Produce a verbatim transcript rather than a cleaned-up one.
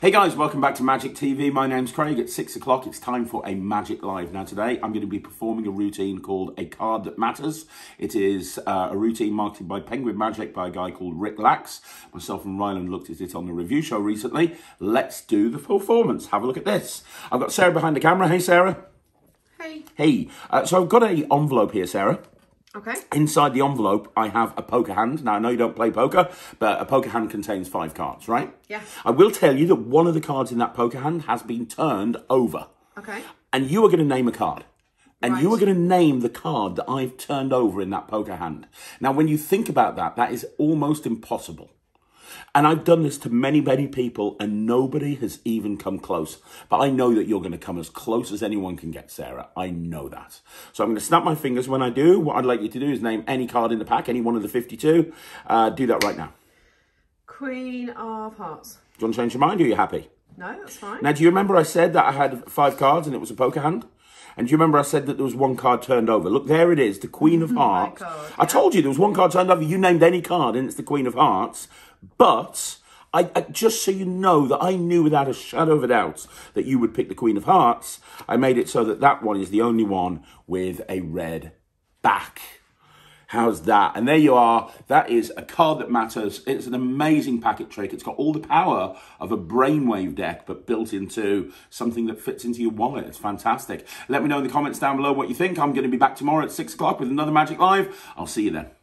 Hey guys, welcome back to Magic T V. My name's Craig. At six o'clock, it's time for a Magic Live. Now today, I'm going to be performing a routine called A Card That Matters. It is uh, a routine marketed by Penguin Magic by a guy called Rick Lax. Myself and Ryland looked at it on the review show recently. Let's do the performance. Have a look at this. I've got Sarah behind the camera. Hey, Sarah. Hey. Hey. Uh, so I've got an envelope here, Sarah. Okay. Inside the envelope, I have a poker hand. Now, I know you don't play poker, but a poker hand contains five cards, right? Yeah. I will tell you that one of the cards in that poker hand has been turned over. Okay. And you are going to name a card. And right. You are going to name the card that I've turned over in that poker hand. Now, when you think about that, that is almost impossible. And I've done this to many, many people, and nobody has even come close. But I know that you're going to come as close as anyone can get, Sarah. I know that. So I'm going to snap my fingers when I do. What I'd like you to do is name any card in the pack, any one of the fifty-two. Uh, do that right now. Queen of Hearts. Do you want to change your mind, or are you happy? No, that's fine. Now, do you remember I said that I had five cards and it was a poker hand? And do you remember I said that there was one card turned over? Look, there it is, the Queen of Hearts. Oh, I told you there was one card turned over. You named any card and it's the Queen of Hearts. But I, I just so you know that I knew without a shadow of a doubt that you would pick the Queen of Hearts, I made it so that that one is the only one with a red back. How's that? And there you are. That is A Card That Matters. It's an amazing packet trick. It's got all the power of a brainwave deck, but built into something that fits into your wallet. It's fantastic. Let me know in the comments down below what you think. I'm going to be back tomorrow at six o'clock with another Magic Live. I'll see you then.